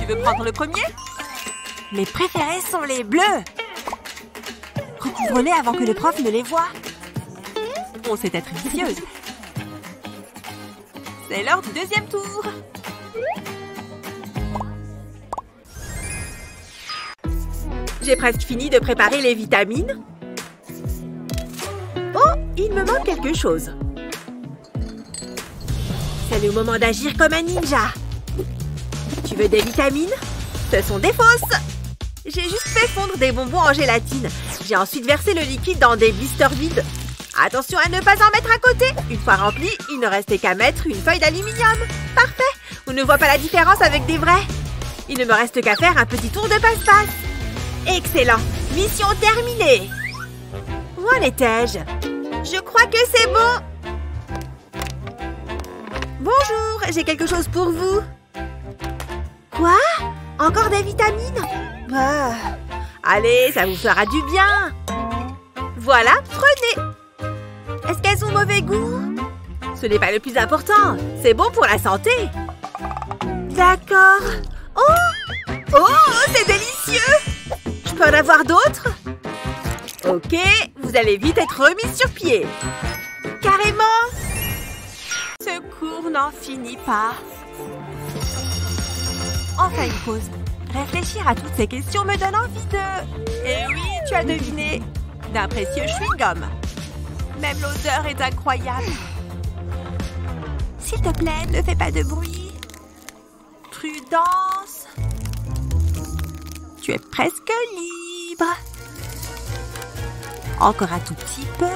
Tu veux prendre le premier? Mes préférés sont les bleus. Recouvre-les avant que le prof ne les voie. On sait être vicieuse. C'est l'heure du deuxième tour. J'ai presque fini de préparer les vitamines. Oh, il me manque quelque chose. C'est le moment d'agir comme un ninja. Tu veux des vitamines? Ce sont des fausses. J'ai juste fait fondre des bonbons en gélatine. J'ai ensuite versé le liquide dans des blisters vides. Attention à ne pas en mettre à côté. Une fois rempli, il ne restait qu'à mettre une feuille d'aluminium. Parfait. On ne voit pas la différence avec des vrais. Il ne me reste qu'à faire un petit tour de passe-passe. Excellent! Mission terminée! Où en étais-je? Je crois que c'est bon! Bonjour, j'ai quelque chose pour vous. Quoi? Encore des vitamines? Bah. Allez, ça vous fera du bien! Voilà, prenez! Est-ce qu'elles ont mauvais goût? Ce n'est pas le plus important, c'est bon pour la santé! D'accord! Oh! Oh, c'est délicieux! Je peux en avoir d'autres? Ok, vous allez vite être remis sur pied. Carrément! Ce cours n'en finit pas. Enfin une pause. Réfléchir à toutes ces questions me donne envie de... Eh oui, tu as deviné. D'un précieux chewing-gum. Même l'odeur est incroyable. S'il te plaît, ne fais pas de bruit. Prudence. Tu es presque libre. Encore un tout petit peu.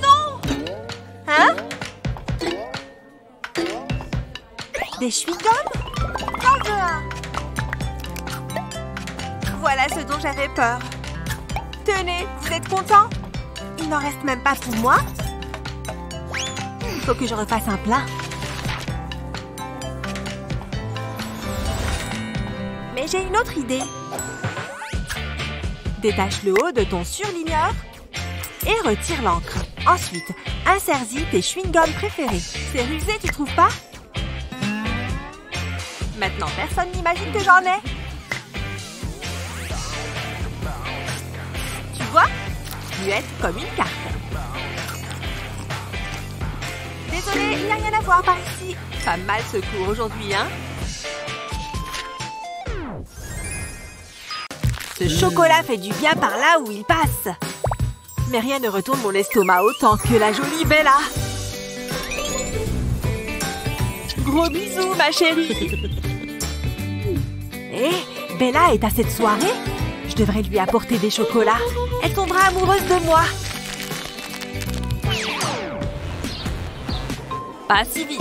Non! Hein? Des chewing-gums? J'en veux un. Voilà ce dont j'avais peur. Tenez, vous êtes contents? Il n'en reste même pas pour moi. Il faut que je refasse un plein. Mais j'ai une autre idée. Détache le haut de ton surligneur et retire l'encre. Ensuite, insère-y tes chewing-gums préférés. C'est rusé, tu trouves pas? Maintenant, personne n'imagine que j'en ai. Tu vois? Muette comme une carte. Désolée, il n'y a rien à voir par ici. Pas mal ce cours aujourd'hui, hein? Ce chocolat fait du bien par là où il passe. mais rien ne retourne mon estomac autant que la jolie Bella. Gros bisous, ma chérie. Hé, Bella est à cette soirée? Je devrais lui apporter des chocolats. Elle tombera amoureuse de moi. Pas si vite.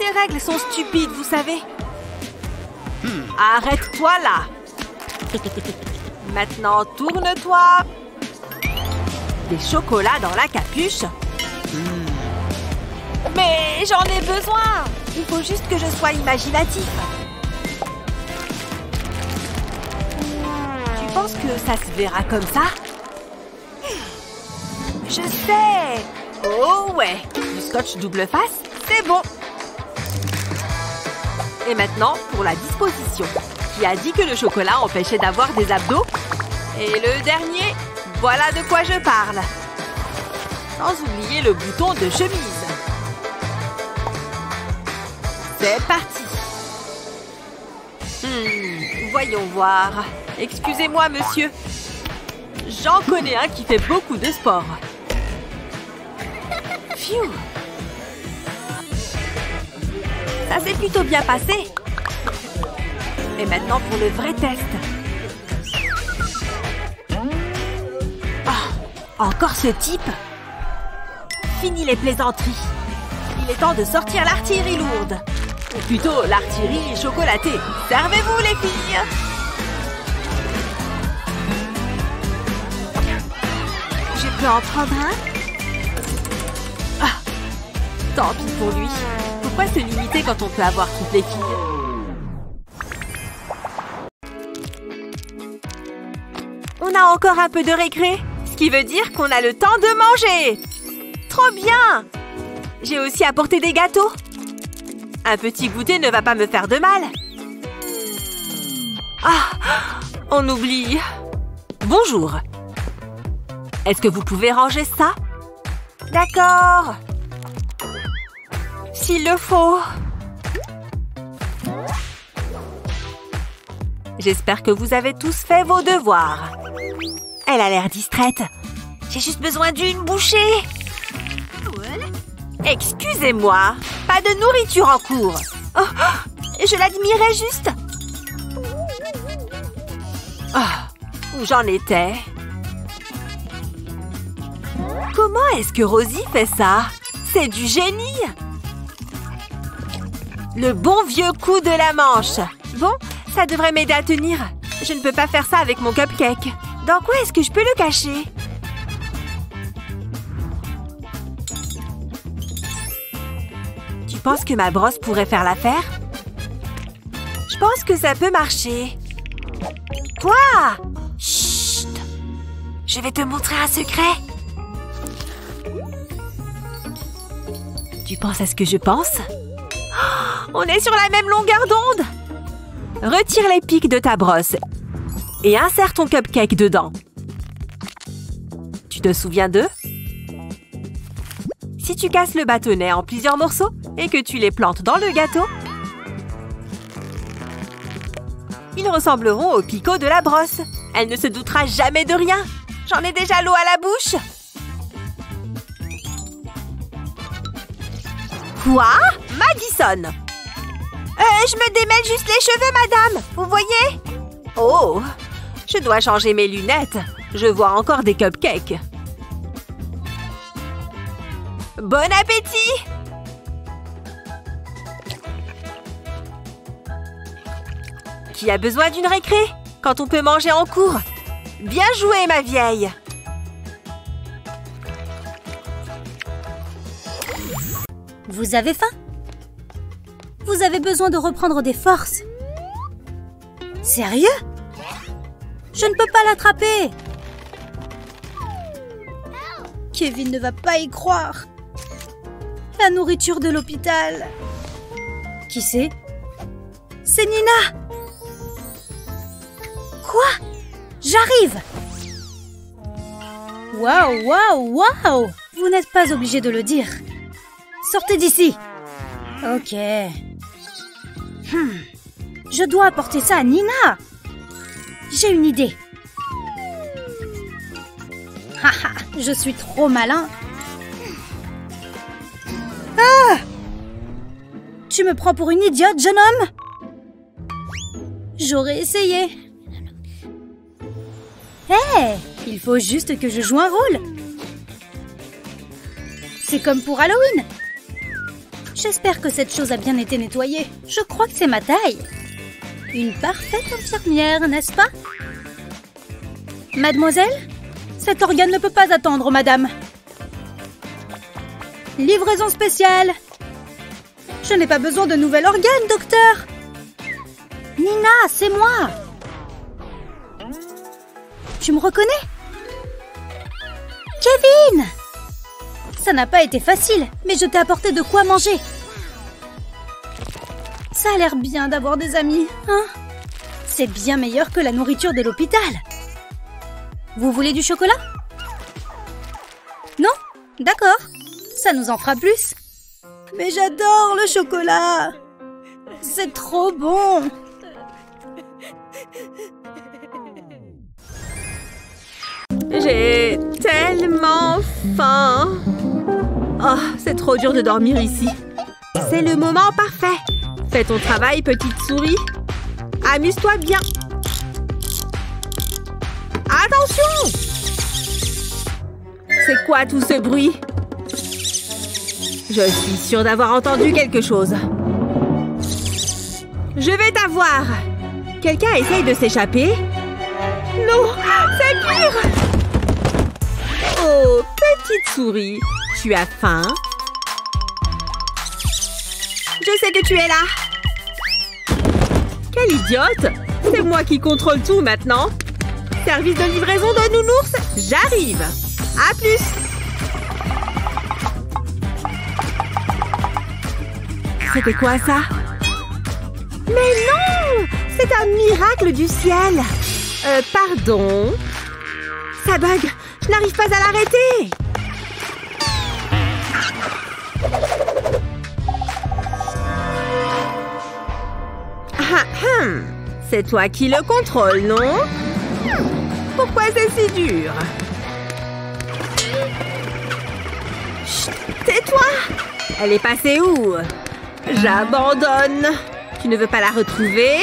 Ces règles sont stupides, vous savez. Arrête-toi là. Maintenant, tourne-toi. Des chocolats dans la capuche. Mais j'en ai besoin. Il faut juste que je sois imaginatif. Tu penses que ça se verra comme ça? Je sais. Oh ouais. Du scotch double face, c'est bon. Et maintenant, pour la disposition. Qui a dit que le chocolat empêchait d'avoir des abdos? Et le dernier, voilà de quoi je parle. Sans oublier le bouton de chemise. C'est parti. Voyons voir. Excusez-moi, monsieur. J'en connais un qui fait beaucoup de sport. Phew. Ça s'est plutôt bien passé. Et maintenant pour le vrai test. Oh, encore ce type? Fini les plaisanteries. Il est temps de sortir l'artillerie lourde. Ou plutôt l'artillerie chocolatée. Servez-vous les filles! Je peux en prendre un? Tant pis pour lui. Pourquoi se limiter quand on peut avoir toutes les filles? On a encore un peu de récré, ce qui veut dire qu'on a le temps de manger. Trop bien! J'ai aussi apporté des gâteaux. Un petit goûter ne va pas me faire de mal. Ah! On oublie. Bonjour. Est-ce que vous pouvez ranger ça? D'accord. S'il le faut. J'espère que vous avez tous fait vos devoirs. Elle a l'air distraite. J'ai juste besoin d'une bouchée. Excusez-moi, pas de nourriture en cours. Je l'admirais juste. Où j'en étais? Comment est-ce que Rosie fait ça? C'est du génie. Le bon vieux coup de la manche. Bon, ça devrait m'aider à tenir. Je ne peux pas faire ça avec mon cupcake. Dans quoi est-ce que je peux le cacher? Tu penses que ma brosse pourrait faire l'affaire? Je pense que ça peut marcher. Quoi? Chut! Je vais te montrer un secret. Tu penses à ce que je pense? On est sur la même longueur d'onde! Retire les pics de ta brosse et insère ton cupcake dedans. Tu te souviens d'eux? Si tu casses le bâtonnet en plusieurs morceaux et que tu les plantes dans le gâteau, ils ressembleront aux picots de la brosse. Elle ne se doutera jamais de rien. J'en ai déjà l'eau à la bouche. Quoi? Madison! Je me démêle juste les cheveux, madame. Vous voyez? Oh, je dois changer mes lunettes. Je vois encore des cupcakes. Bon appétit! Qui a besoin d'une récré quand on peut manger en cours? Bien joué, ma vieille! Vous avez faim? Vous avez besoin de reprendre des forces. Sérieux? Je ne peux pas l'attraper. Kevin ne va pas y croire. La nourriture de l'hôpital. Qui c'est? C'est Nina. Quoi? J'arrive. Waouh, waouh, waouh! Vous n'êtes pas obligé de le dire. Sortez d'ici. Ok. Je dois apporter ça à Nina. J'ai une idée. Je suis trop malin. Ah! Tu me prends pour une idiote, jeune homme? J'aurais essayé. Hé! Hey, il faut juste que je joue un rôle. C'est comme pour Halloween. J'espère que cette chose a bien été nettoyée. Je crois que c'est ma taille. Une parfaite infirmière, n'est-ce pas? Mademoiselle? Cet organe ne peut pas attendre, madame. Livraison spéciale. Je n'ai pas besoin de nouvel organe, docteur. Nina, c'est moi. Tu me reconnais? Kevin! Ça n'a pas été facile, mais je t'ai apporté de quoi manger. Ça a l'air bien d'avoir des amis, hein? C'est bien meilleur que la nourriture de l'hôpital. Vous voulez du chocolat? Non? D'accord. Ça nous en fera plus. Mais j'adore le chocolat. C'est trop bon. J'ai tellement faim. Oh, c'est trop dur de dormir ici. C'est le moment parfait. Fais ton travail, petite souris. Amuse-toi bien. Attention! C'est quoi tout ce bruit? Je suis sûre d'avoir entendu quelque chose. Je vais t'avoir! Quelqu'un essaye de s'échapper? Non! C'est pire! Oh, petite souris, tu as faim? Je sais que tu es là! Quelle idiote! C'est moi qui contrôle tout maintenant! Service de livraison de nounours, j'arrive! À plus! C'était quoi ça? Mais non! C'est un miracle du ciel! Pardon? Ça bug! Je n'arrive pas à l'arrêter! C'est toi qui le contrôle, non? Pourquoi c'est si dur? Chut, tais-toi! Elle est passée où? J'abandonne. Tu ne veux pas la retrouver?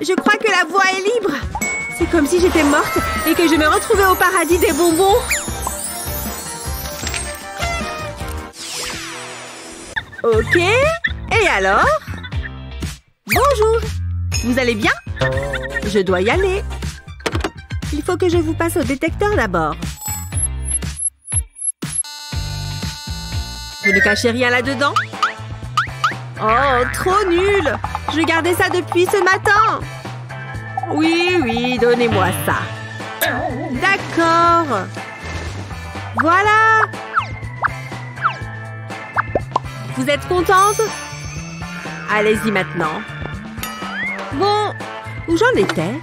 Je crois que la voie est libre. C'est comme si j'étais morte et que je me retrouvais au paradis des bonbons. Ok. Et alors? Bonjour. Vous allez bien? Je dois y aller. Il faut que je vous passe au détecteur d'abord. Vous ne cachez rien là-dedans? Oh, trop nul! Je gardais ça depuis ce matin! Oui, donnez-moi ça. D'accord. Voilà. Vous êtes contente? Allez-y maintenant. Bon, où j'en étais?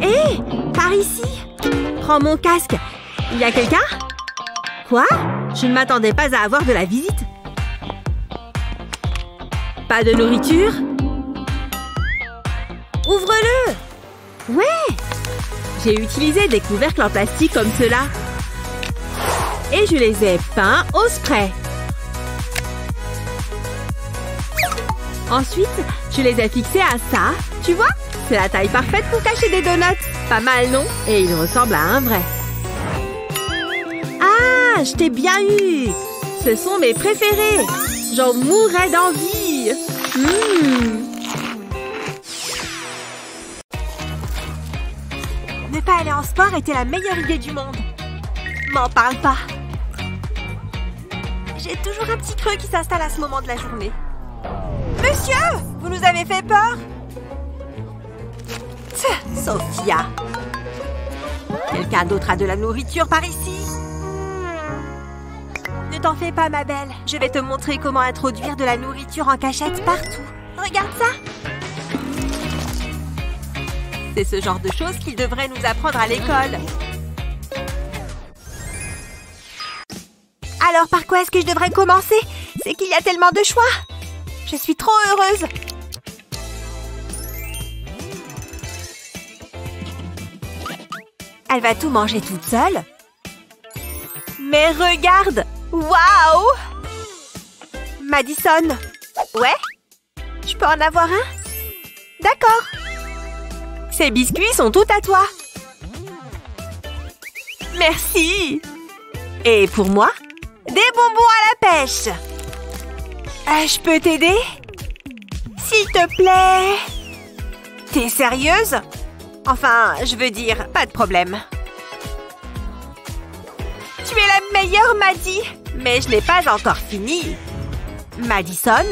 Hé, par ici! Prends mon casque. Il y a quelqu'un? Quoi? Je ne m'attendais pas à avoir de la visite. Pas de nourriture? Ouvre-le! Ouais! J'ai utilisé des couvercles en plastique comme cela. Et je les ai peints au spray. Ensuite, je les ai fixés à ça. Tu vois? C'est la taille parfaite pour cacher des donuts. Pas mal, non? Et il ressemble à un vrai. Ah, je t'ai bien eu! Ce sont mes préférés! J'en mourrais d'envie! Ne pas aller en sport était la meilleure idée du monde. M'en parle pas. J'ai toujours un petit creux qui s'installe à ce moment de la journée. Monsieur! Vous nous avez fait peur! Sophia! Quelqu'un d'autre a de la nourriture par ici? Ne t'en fais pas, ma belle. Je vais te montrer comment introduire de la nourriture en cachette partout. Regarde ça! C'est ce genre de choses qu'ils devraient nous apprendre à l'école. Alors, par quoi est-ce que je devrais commencer? C'est qu'il y a tellement de choix! Je suis trop heureuse! Elle va tout manger toute seule. Mais regarde! Waouh! Madison! Ouais? Je peux en avoir un? D'accord! Ces biscuits sont tout à toi! Merci! Et pour moi? Des bonbons à la pêche! Je peux t'aider? S'il te plaît! T'es sérieuse? Enfin, je veux dire, pas de problème. Tu es la meilleure, Maddie! Mais je n'ai pas encore fini. Madison?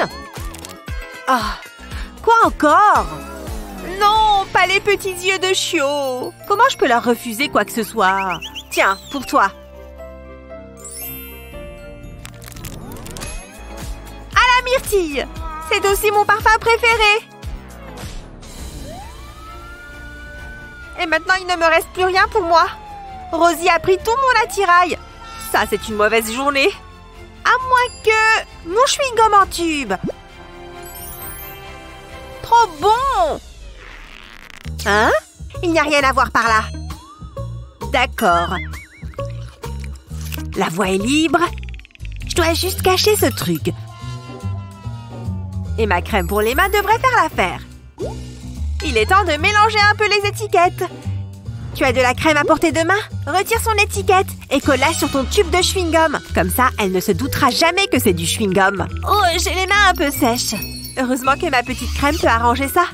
Oh, quoi encore? Non, pas les petits yeux de chiot! Comment je peux leur refuser quoi que ce soit? Tiens, pour toi. À la myrtille! C'est aussi mon parfum préféré! Et maintenant, il ne me reste plus rien pour moi. Rosie a pris tout mon attirail. Ça, c'est une mauvaise journée. À moins que... mon chewing-gum en tube. Trop bon! Hein? Il n'y a rien à voir par là. D'accord. La voie est libre. Je dois juste cacher ce truc. Et ma crème pour les mains devrait faire l'affaire. Il est temps de mélanger un peu les étiquettes. Tu as de la crème à portée de main? Retire son étiquette et colle-la sur ton tube de chewing-gum. Comme ça, elle ne se doutera jamais que c'est du chewing-gum. Oh, j'ai les mains un peu sèches. Heureusement que ma petite crème peut arranger ça.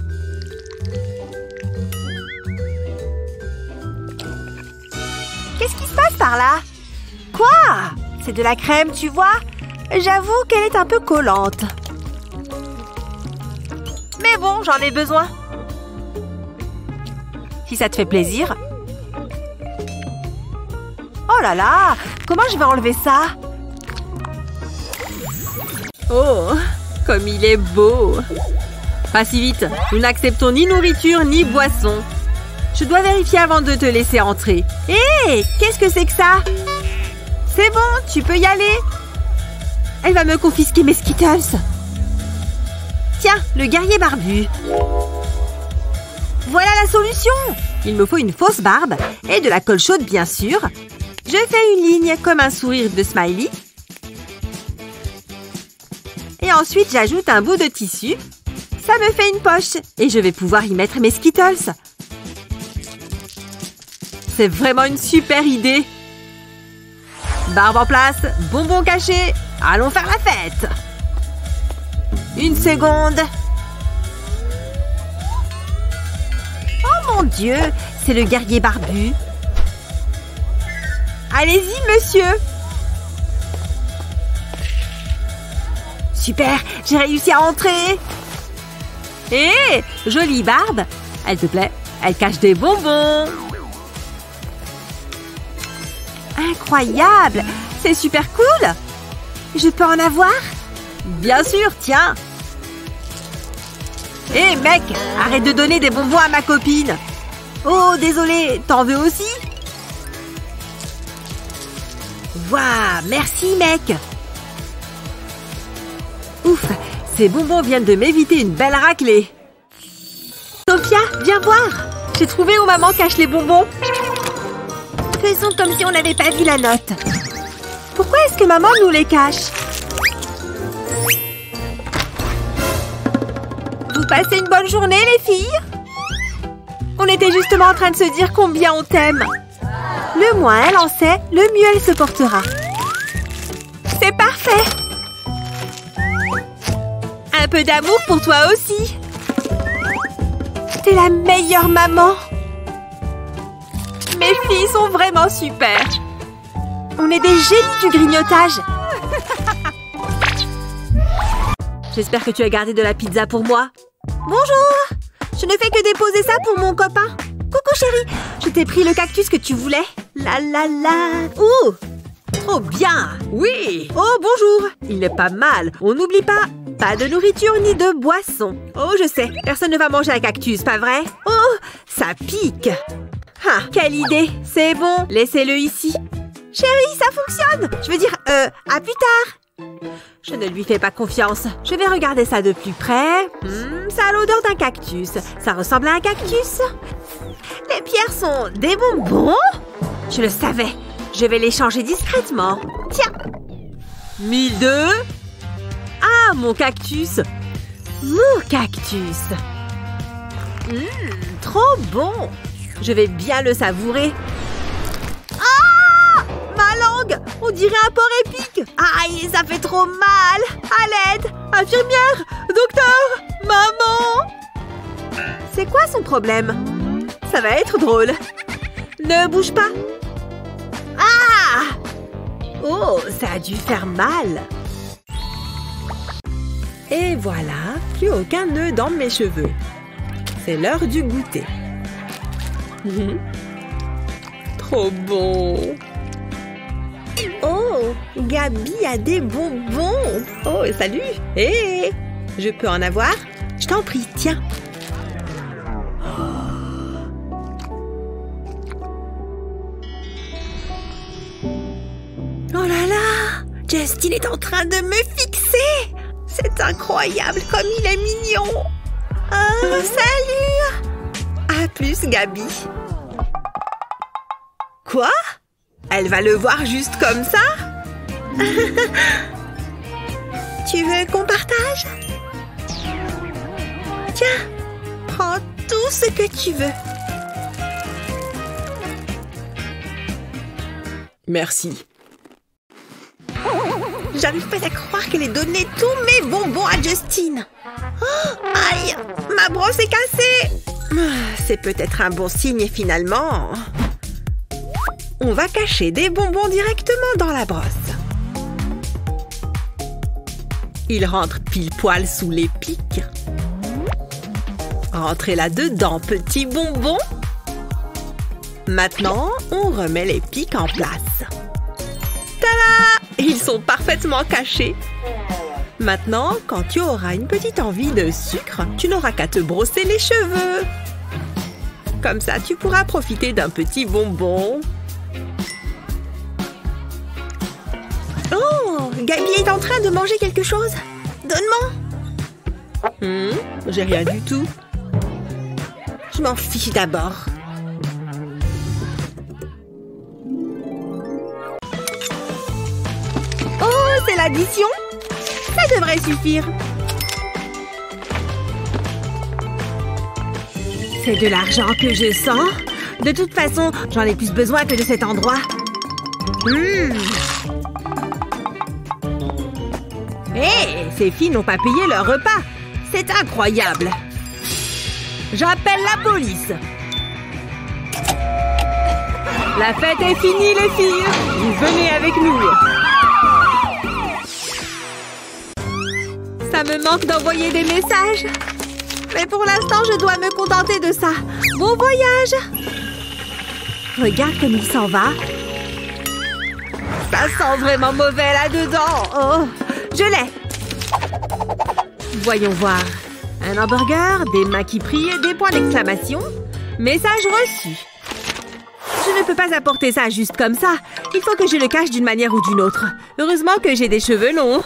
Qu'est-ce qui se passe par là? Quoi? C'est de la crème, tu vois? J'avoue qu'elle est un peu collante. Mais bon, j'en ai besoin. Si ça te fait plaisir. Oh là là! Comment je vais enlever ça? Oh! Comme il est beau! Pas si vite! Nous n'acceptons ni nourriture ni boisson. Je dois vérifier avant de te laisser entrer. Hé! Qu'est-ce que c'est que ça? C'est bon, tu peux y aller. Elle va me confisquer mes Skittles. Tiens, le guerrier barbu. Voilà la solution! Il me faut une fausse barbe et de la colle chaude, bien sûr. Je fais une ligne comme un sourire de smiley. Et ensuite, j'ajoute un bout de tissu. Ça me fait une poche et je vais pouvoir y mettre mes Skittles. C'est vraiment une super idée! Barbe en place, bonbons cachés, allons faire la fête! Une seconde! Mon Dieu, c'est le guerrier barbu. Allez-y, monsieur. Super, j'ai réussi à entrer. Hé, jolie barbe. Elle te plaît? Elle cache des bonbons. Incroyable, c'est super cool. Je peux en avoir? Bien sûr, tiens. Hé mec, arrête de donner des bonbons à ma copine. Oh, désolé, t'en veux aussi? Waouh, merci mec. Ouf, ces bonbons viennent de m'éviter une belle raclée. Sophia, viens voir. J'ai trouvé où maman cache les bonbons. Faisons comme si on n'avait pas vu la note. Pourquoi est-ce que maman nous les cache? Passez une bonne journée, les filles! On était justement en train de se dire combien on t'aime. Le moins elle en sait, le mieux elle se portera. C'est parfait! Un peu d'amour pour toi aussi! T'es la meilleure maman! Mes filles sont vraiment super! On est des génies du grignotage! J'espère que tu as gardé de la pizza pour moi. Bonjour! Je ne fais que déposer ça pour mon copain. Coucou chérie, je t'ai pris le cactus que tu voulais. La la la. Ouh! Trop bien! Oui! Oh bonjour! Il est pas mal. On n'oublie pas, pas de nourriture ni de boisson. Oh je sais, personne ne va manger un cactus, pas vrai? Oh, ça pique! Ah, quelle idée! C'est bon, laissez-le ici. Chérie, ça fonctionne! Je veux dire, à plus tard! Je ne lui fais pas confiance. Je vais regarder ça de plus près. Ça a l'odeur d'un cactus. Ça ressemble à un cactus. Les pierres garçon, des bonbons? Je le savais. Je vais les changer discrètement. Tiens. 1002. Ah, mon cactus. Mon cactus. Trop bon. Je vais bien le savourer. Ah! Ma langue! On dirait un porc épique. Aïe, ça fait trop mal. À l'aide. Infirmière. Docteur. Maman. C'est quoi son problème? Ça va être drôle. Ne bouge pas. Ah! Oh, ça a dû faire mal. Et voilà, plus aucun nœud dans mes cheveux. C'est l'heure du goûter. Trop bon. Oh, Gabi a des bonbons. Oh, salut. Hé, je peux en avoir? Je t'en prie, tiens. Oh là là, Justin est en train de me fixer. C'est incroyable comme il est mignon. Oh, salut. À plus, Gabi. Quoi? Elle va le voir juste comme ça? Tu veux qu'on partage? Tiens, prends tout ce que tu veux. Merci. J'arrive pas à croire qu'elle ait donné tous mes bonbons à Justin. Oh, aïe, ma brosse est cassée. C'est peut-être un bon signe finalement. On va cacher des bonbons directement dans la brosse. Ils rentrent pile poil sous les pics. Rentrez là-dedans, petit bonbon. Maintenant, on remet les pics en place. Tada! Ils sont parfaitement cachés. Maintenant, quand tu auras une petite envie de sucre, tu n'auras qu'à te brosser les cheveux. Comme ça, tu pourras profiter d'un petit bonbon. Oh, Gabi est en train de manger quelque chose. Donne-moi. J'ai rien du tout. Je m'en fiche d'abord. Oh, c'est l'addition. Ça devrait suffire. C'est de l'argent que je sens. De toute façon, j'en ai plus besoin que de cet endroit. Hé, ces filles n'ont pas payé leur repas. C'est incroyable. J'appelle la police. La fête est finie, les filles. Vous venez avec nous. Ça me manque d'envoyer des messages. Mais pour l'instant, je dois me contenter de ça. Bon voyage! Regarde comme il s'en va. Ça sent vraiment mauvais là-dedans. Oh, je l'ai. Voyons voir. Un hamburger, des mains qui prient et des points d'exclamation. Message reçu. Je ne peux pas apporter ça juste comme ça. Il faut que je le cache d'une manière ou d'une autre. Heureusement que j'ai des cheveux longs.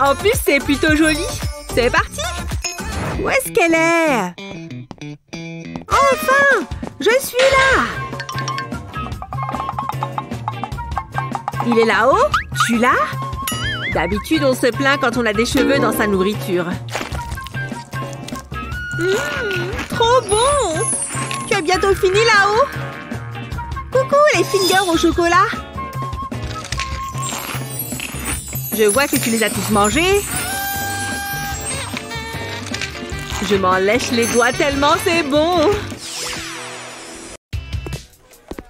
En plus, c'est plutôt joli. C'est parti. Où est-ce qu'elle est? Enfin! Je suis là! Il est là-haut? Tu l'as? D'habitude, on se plaint quand on a des cheveux dans sa nourriture. Trop bon! Tu as bientôt fini là-haut? Coucou, les fingers au chocolat! Je vois que tu les as tous mangés. Je m'en lèche les doigts tellement c'est bon.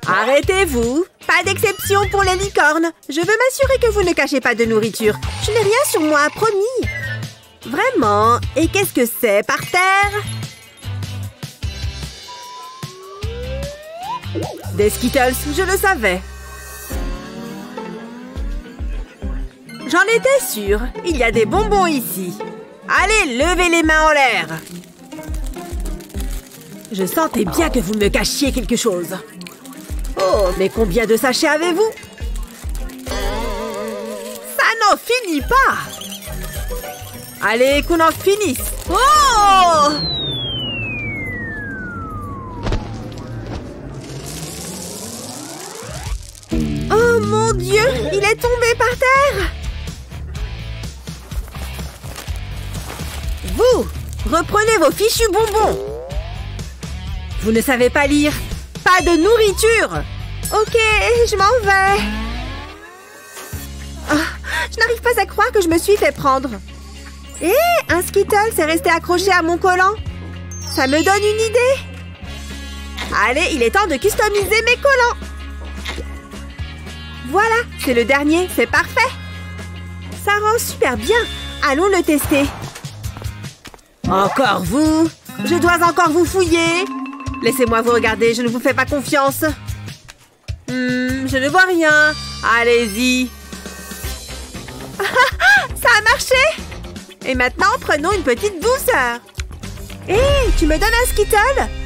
Arrêtez-vous. Pas d'exception pour les licornes. Je veux m'assurer que vous ne cachez pas de nourriture. Je n'ai rien sur moi, promis. Vraiment? Et qu'est-ce que c'est par terre? Des Skittles, je le savais. J'en étais sûre. Il y a des bonbons ici. Allez, levez les mains en l'air. Je sentais bien que vous me cachiez quelque chose. Oh, mais combien de sachets avez-vous? Ça n'en finit pas. Allez, qu'on en finisse. Oh! Oh mon Dieu, il est tombé par terre. Vous, reprenez vos fichus bonbons. Vous ne savez pas lire. Pas de nourriture. Ok, je m'en vais. Oh, je n'arrive pas à croire que je me suis fait prendre. Hé, un Skittles est resté accroché à mon collant. Ça me donne une idée. Allez, il est temps de customiser mes collants. Voilà, c'est le dernier, c'est parfait. Ça rend super bien. Allons le tester. Encore vous? Je dois encore vous fouiller. Laissez-moi vous regarder, je ne vous fais pas confiance. Je ne vois rien. Allez-y. Ça a marché. Et maintenant, prenons une petite douceur. Hé, tu me donnes un Skittle?